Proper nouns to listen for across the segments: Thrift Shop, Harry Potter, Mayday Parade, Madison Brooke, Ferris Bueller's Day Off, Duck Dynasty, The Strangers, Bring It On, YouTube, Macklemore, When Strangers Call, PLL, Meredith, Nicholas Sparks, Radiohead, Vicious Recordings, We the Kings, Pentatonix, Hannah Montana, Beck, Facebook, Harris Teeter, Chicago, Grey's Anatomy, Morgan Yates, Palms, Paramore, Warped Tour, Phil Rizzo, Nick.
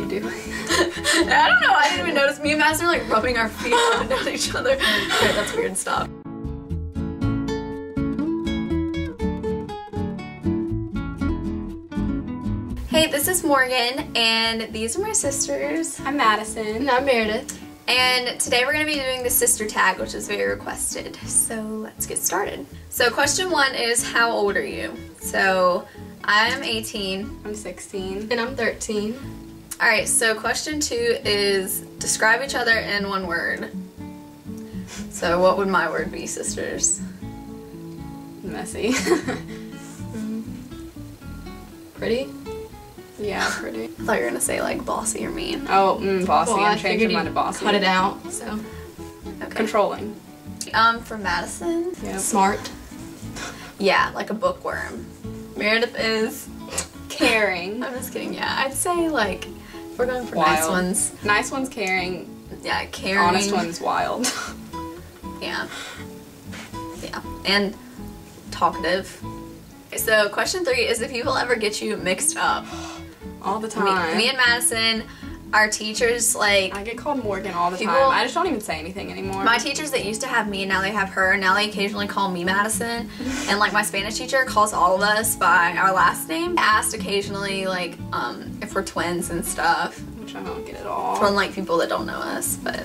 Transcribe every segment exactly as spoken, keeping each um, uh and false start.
we do. I don't know, I didn't even notice. Me and Madison are like rubbing our feet up and down each other. Okay, that's weird, stop. Hey, this is Morgan, and these are my sisters. I'm Madison. And I'm Meredith. And today we're going to be doing the sister tag, which is very requested. So let's get started. So question one is, how old are you? So I'm eighteen. I'm sixteen. And I'm thirteen. Alright, so question two is, describe each other in one word. So what would my word be, sisters? Messy. Pretty? Yeah, pretty. I thought you were gonna say like bossy or mean. Oh, mm, bossy. Well, I'm changing mine to bossy. Cut it out. So, okay. Controlling. Um, for Madison, yep. Smart. Yeah, like a bookworm. Meredith is caring. I'm just kidding. Yeah, I'd say like if we're going for wild. Nice ones. Nice ones, caring. Yeah, caring. Honest ones, wild. Yeah. Yeah, and talkative. So question three is, if people ever get you mixed up. All the time. Me, me and Madison, our teachers, like... I get called Morgan all the people, time. I just don't even say anything anymore. My teachers that used to have me, now they have her. Now they occasionally call me Madison. And, like, my Spanish teacher calls all of us by our last name. Asked occasionally, like, um, if we're twins and stuff. Which I don't get at all. From, like, people that don't know us, but...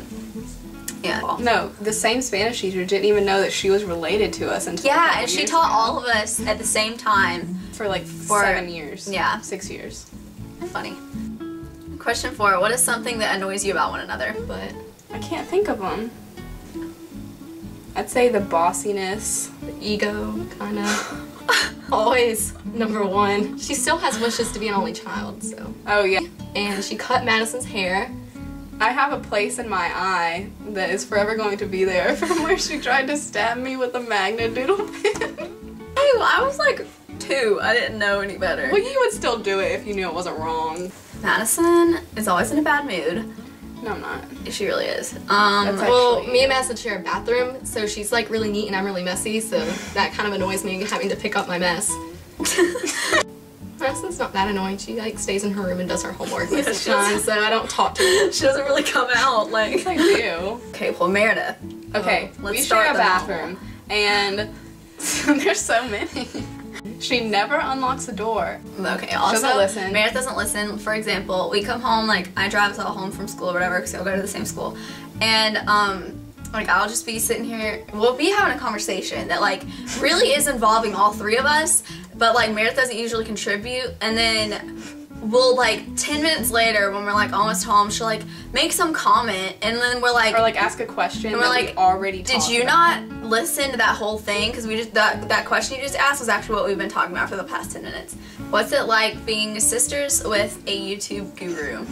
Yeah. No, the same Spanish teacher didn't even know that she was related to us until yeah, and she taught ago. all of us at the same time for like for, seven years. Yeah, six years. Funny. Question four: what is something that annoys you about one another? But I can't think of them. I'd say the bossiness, the ego, kind of. Always number one. She still has wishes to be an only child, so. Oh yeah. And she cut Madison's hair. I have a place in my eye that is forever going to be there from where she tried to stab me with a Magna Doodle pin. Hey, well, I was like two. I didn't know any better. Well, you would still do it if you knew it wasn't wrong. Madison is always in a bad mood. No, I'm not. She really is. Um, well, me and Madison share a bathroom, so she's like really neat and I'm really messy, so that kind of annoys me having to pick up my mess. Madison's not that annoying. She like stays in her room and does her homework most of the time, so I don't talk to her. She doesn't really come out like I do. Okay, well, Meredith. Okay, oh, let's we start share a bathroom, and there's so many. She never unlocks the door. Okay, also doesn't listen. Meredith doesn't listen. For example, we come home like I drive us all home from school or whatever because we'll go to the same school, and um. Like, I'll just be sitting here, we'll be having a conversation that, like, really is involving all three of us, but, like, Meredith doesn't usually contribute, and then we'll, like, ten minutes later, when we're, like, almost home, she'll, like, make some comment, and then we're, like... Or, like, ask a question and we're like, we already did you about. Not listen to that whole thing? Because we just, that, that question you just asked was actually what we've been talking about for the past ten minutes. What's it like being sisters with a YouTube guru?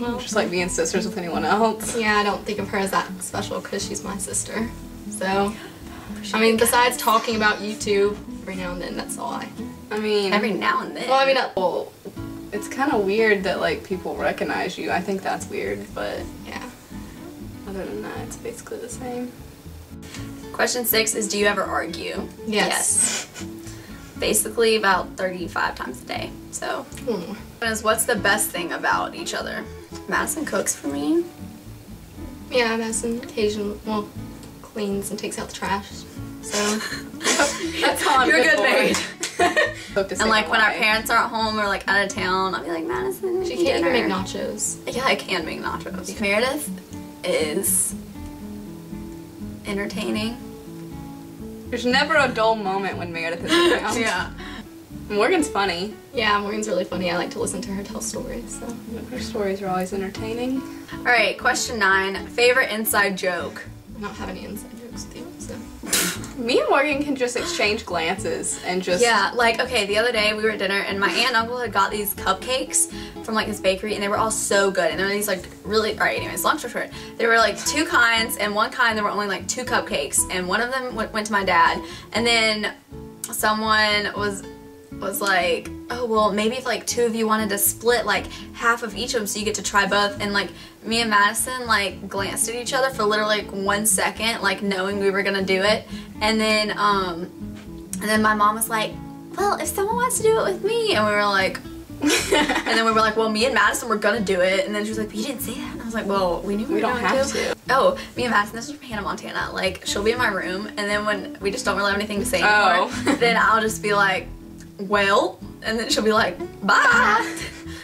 Well, just like being sisters with anyone else. Yeah, I don't think of her as that special because she's my sister. So, I mean, besides talking about YouTube every now and then, that's all I... I mean... Every now and then? Well, I mean, I, well, it's kind of weird that, like, people recognize you. I think that's weird, but, yeah. Other than that, it's basically the same. Question six is, do you ever argue? Yes. Yes. Basically about thirty-five times a day, so. Hmm. What's the best thing about each other? Madison cooks for me. Yeah, Madison occasionally, well, cleans and takes out the trash, so. That's all I'm You're good, good maid. And like when our parents are at home or like out of town, I'll be like, Madison, she can't even make nachos. Yeah, I can make nachos. Meredith is entertaining. There's never a dull moment when Meredith is around. Yeah. Morgan's funny. Yeah, Morgan's really funny. I like to listen to her tell stories, so. Her stories are always entertaining. Alright, question nine. Favorite inside joke? I don't have any inside jokes with you, so. Me and Morgan can just exchange glances and just... Yeah, like, okay, the other day we were at dinner and my aunt and uncle had got these cupcakes from, like, this bakery and they were all so good. And there were these, like, really... Alright, anyways, long story short. There were, like, two kinds and one kind there were only, like, two cupcakes. And one of them went, went to my dad. And then someone was... was like, oh, well, maybe if, like, two of you wanted to split, like, half of each of them so you get to try both, and, like, me and Madison, like, glanced at each other for literally, like, one second, like, knowing we were gonna do it, and then, um, and then my mom was like, well, if someone wants to do it with me, and we were like, And then we were like, well, me and Madison were gonna do it. And then she was like, but you didn't say that. And I was like, well, we knew we, we don't have to. to. Oh, me and Madison, this is from Hannah Montana. Like, she'll be in my room, and then when we just don't really have anything to say anymore, oh. then I'll just be like, well, and then she'll be like, bye.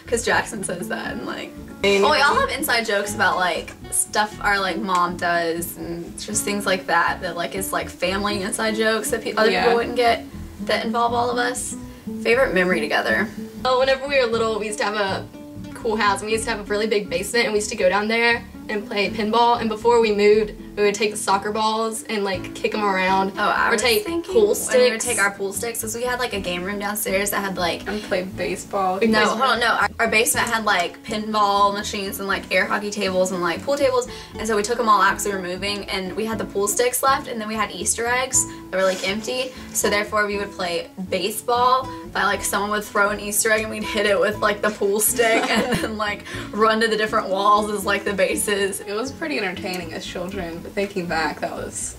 Because Jackson says that, and like, oh, we all have inside jokes about like stuff our like mom does, and just things like that that like is like family inside jokes that pe other yeah. people wouldn't get that involve all of us. Favorite memory together. Oh, whenever we were little, we used to have a cool house, and we used to have a really big basement, and we used to go down there and play pinball. And before we moved, we would take the soccer balls and like kick them around. Oh, I or was take thinking pool sticks. We would take our pool sticks, because we had like a game room downstairs that had like and play baseball. No, hold on, no. Our, our basement had like pinball machines and like air hockey tables and like pool tables, and so we took them all out because we were moving, and we had the pool sticks left, and then we had Easter eggs that were like empty. So therefore, we would play baseball by like someone would throw an Easter egg and we'd hit it with like the pool stick, and then like run to the different walls as like the bases. It was pretty entertaining as children, but thinking back, that was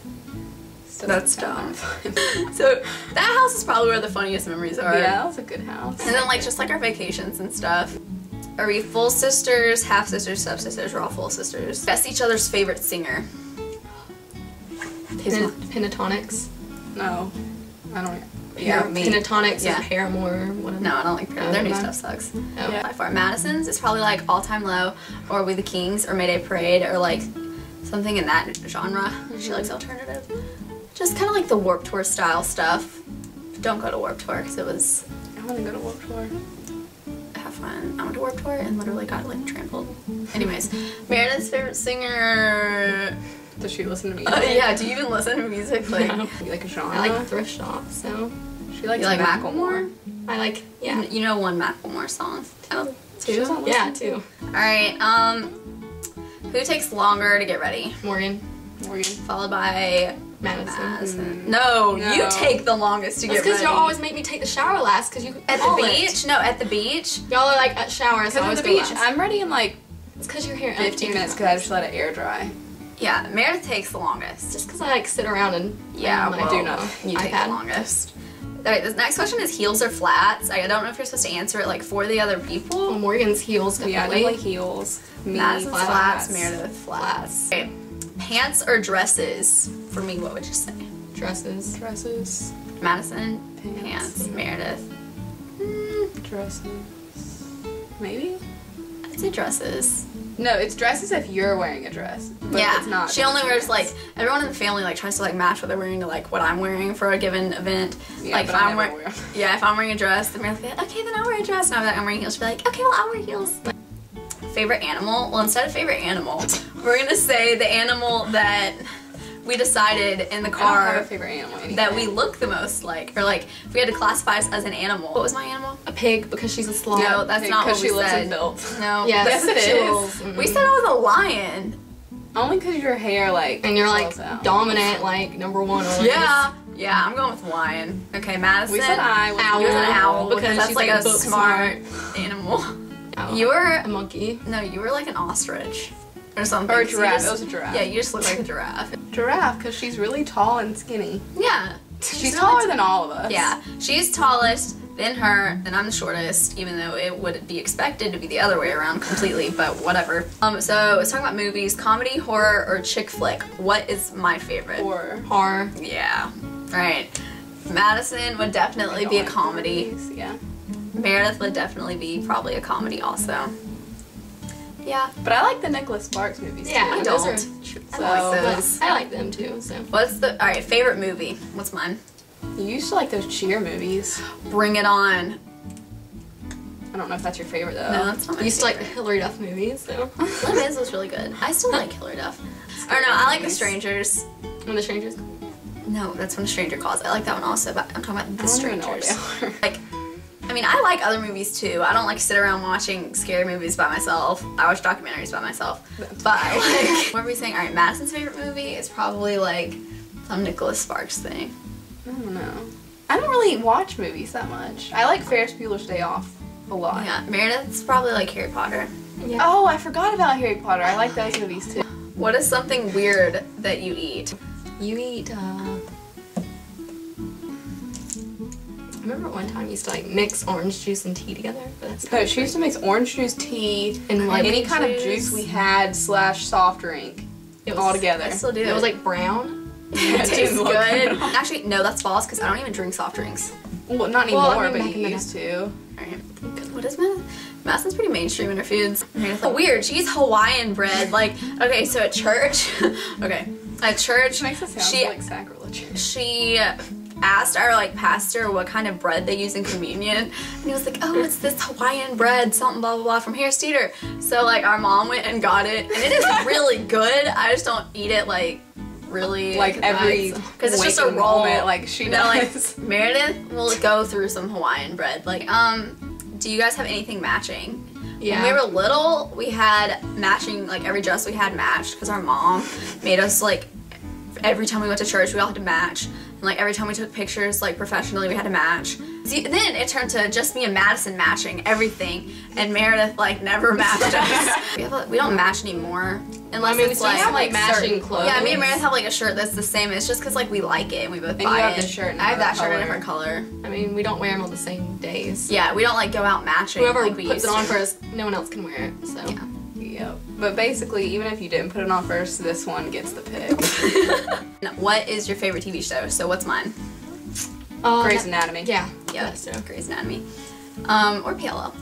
still that's dumb. So that house is probably where the funniest memories are. Yeah, that was a good house. And then like just like our vacations and stuff. Are we full sisters, half sisters, sub sisters? We're all full sisters. Best each other's favorite singer. Pen Pentatonix. No, I don't. Yeah, yeah, Pentatonix yeah. and Paramore. One no, I don't like Paramore. Their new stuff sucks. No. Yeah. By far, Madison's is probably like All Time Low, or We the Kings, or Mayday Parade, or like something in that genre. Mm-hmm. She likes alternative. Just kind of like the Warped Tour style stuff. Don't go to Warped Tour because it was. I want to go to Warped Tour. Have fun. I went to Warped Tour and literally got like trampled. Anyways, Meredith's favorite singer. Does she listen to music? Uh, yeah, do you even listen to music? Like, no. Like a genre? I like Thrift Shop, so. She likes you like Macklemore? I like, yeah. You know one Macklemore song. Oh, two? Yeah, two. Alright, um, who takes longer to get ready? Morgan. Morgan. Followed by Madison. Madison. Mm. No, no, you take the longest to That's get ready. That's because y'all always make me take the shower last, because you At the beach? It. No, at the beach. Y'all are like at showers. Because at the beach, last. I'm ready in like, it's because you're here in fifteen minutes, because I just let it air dry. Yeah, Meredith takes the longest. Just because I like sit around and yeah, well, I do know you take the longest. Alright, this next question is heels or flats. I don't know if you're supposed to answer it like for the other people. Well, Morgan's heels, definitely. Yeah, heels. Me, Madison's flats. flats. Meredith flats. Okay, pants or dresses? For me, what would you say? Dresses. Dresses. Madison. Pants. pants. Meredith. Mm. Dresses. Maybe. I'd say dresses. No, it's dresses if you're wearing a dress, but yeah. it's not. She only wears, like, everyone in the family, like, tries to, like, match what they're wearing to, like, what I'm wearing for a given event. Yeah, like, if I'm wearing, yeah, if I'm wearing a dress, then we're like, okay, then I'll wear a dress. And I'm like, I'm wearing heels. She'll be like, okay, well, I'll wear heels. Favorite animal? Well, instead of favorite animal, we're going to say the animal that we decided in the car I don't have a favorite animal anyway. That we look the most like, or like if we had to classify us as an animal. What was my animal? A pig, because she's a sloth. No, that's pig, not what we she said. Lives no, yes, yes it is. Mm-hmm. We said I was a lion. Only because your hair like and you're like out. Dominant, like number one. Or yeah, yeah, I'm going with lion. Okay, Madison. We said I was owl. An owl because, because that's she's like, like a smart, smart animal. Oh, you were a monkey. No, you were like an ostrich. Or something. Or a giraffe. Just, it was a giraffe. Yeah, you just look like a giraffe. Giraffe, because she's really tall and skinny. Yeah. She's, she's taller really than all of us. Yeah. She's tallest, then her, then I'm the shortest, even though it would be expected to be the other way around completely, but whatever. Um, so, it's talking about movies, comedy, horror, or chick flick. What is my favorite? Horror. Horror. Yeah. Alright. Madison would definitely be a comedy. Movies, yeah. Meredith would definitely be probably a comedy also. Yeah. But I like the Nicholas Sparks movies yeah, too. Yeah, I don't. Those are, so, I like those. I like them too, so. What's the, alright, favorite movie? What's mine? You used to like those cheer movies. Bring It On. I don't know if that's your favorite though. No, that's not my You used favorite. To like the Hilary Duff movies though. So. Liz was really good. I still like Hilary Duff. Or no, I like movies. The Strangers. When the Strangers Call? No, that's When the Stranger Calls. I like that one also, but I'm talking about The Strangers. Like. I mean, I like other movies too. I don't like sit around watching scary movies by myself. I watch documentaries by myself. But I like, what were we saying? All right, Madison's favorite movie is probably like some Nicholas Sparks thing. I don't know. I don't really watch movies that much. I like Ferris Bueller's Day Off a lot. Yeah, Meredith's probably like Harry Potter. Yeah. Oh, I forgot about Harry Potter. I like those movies too. What is something weird that you eat? You eat, uh... remember one time you used to like mix orange juice and tea together? But that's no, she used to mix orange juice, tea, and like any kind juice. of juice we had slash soft drink. It was, all together. I still do. It was like brown. It tastes good. good. Actually, no, that's false because I don't even drink soft drinks. Well, not anymore, well, I mean, but you used to. Alright. What is Madison? Madison's pretty mainstream in her foods. Oh, weird. She eats Hawaiian bread. Like, okay, so at church, okay, at church, makes it sound she like sacrilege. She asked our like pastor what kind of bread they use in communion, and he was like, "Oh, it's this Hawaiian bread, something blah blah blah from Harris Teeter." So like our mom went and got it, and it is really good. I just don't eat it like. Really, like every because it's just a roll. Moment, like she does. Like, Meredith will go through some Hawaiian bread. Like, um, do you guys have anything matching? Yeah. When we were little, we had matching. Like every dress we had matched because our mom made us like every time we went to church, we all had to match. And like every time we took pictures, like professionally, we had to match. See, then it turned to just me and Madison matching everything, and Meredith like never matched us. we, have, like, we don't match anymore. Unless I mean, it's we like, have, like matching certain, clothes. Yeah, me and Meredith have like a shirt that's the same. It's just because like we like it and we both and buy you have it. The shirt and I have that color. Shirt in a different color. I mean, we don't wear them on the same days. So. Yeah, we don't like go out matching. Whoever like, we puts it on to. First, no one else can wear it. So. Yeah. Yep. But basically, even if you didn't put it on first, this one gets the pick. What is your favorite T V show? So what's mine? Uh, Grey's Anatomy. Yeah. Yeah. So Grey's Anatomy. Um, or P L L.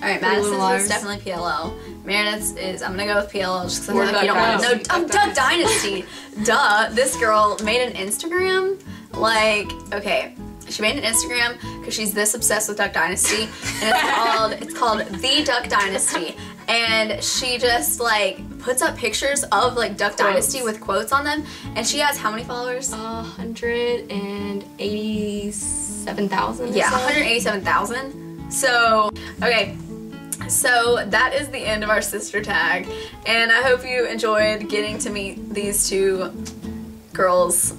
Alright, Madison's is definitely P L L. Meredith's is, I'm gonna go with P L L just because I feel like you don't want to know. Oh, Duck Dynasty. Duh. This girl made an Instagram. Like, okay. She made an Instagram because she's this obsessed with Duck Dynasty. And it's called, it's called The Duck Dynasty. And she just like puts up pictures of like Duck quotes. Dynasty with quotes on them, and she has how many followers? Uh, hundred and eighty-seven thousand. Yeah, one hundred eighty-seven thousand. So okay, so that is the end of our sister tag, and I hope you enjoyed getting to meet these two girls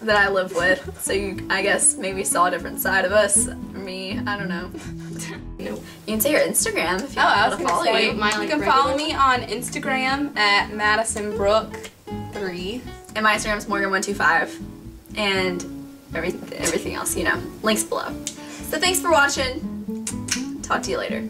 that I live with. So you, I guess, maybe saw a different side of us. Me, I don't know. No. You can say your Instagram if you want to follow you. My, like, you can follow me on Instagram at Madison Brooke three. And my Instagram is Morgan one two five. And every, everything else, you know. Links below. So thanks for watching. Talk to you later.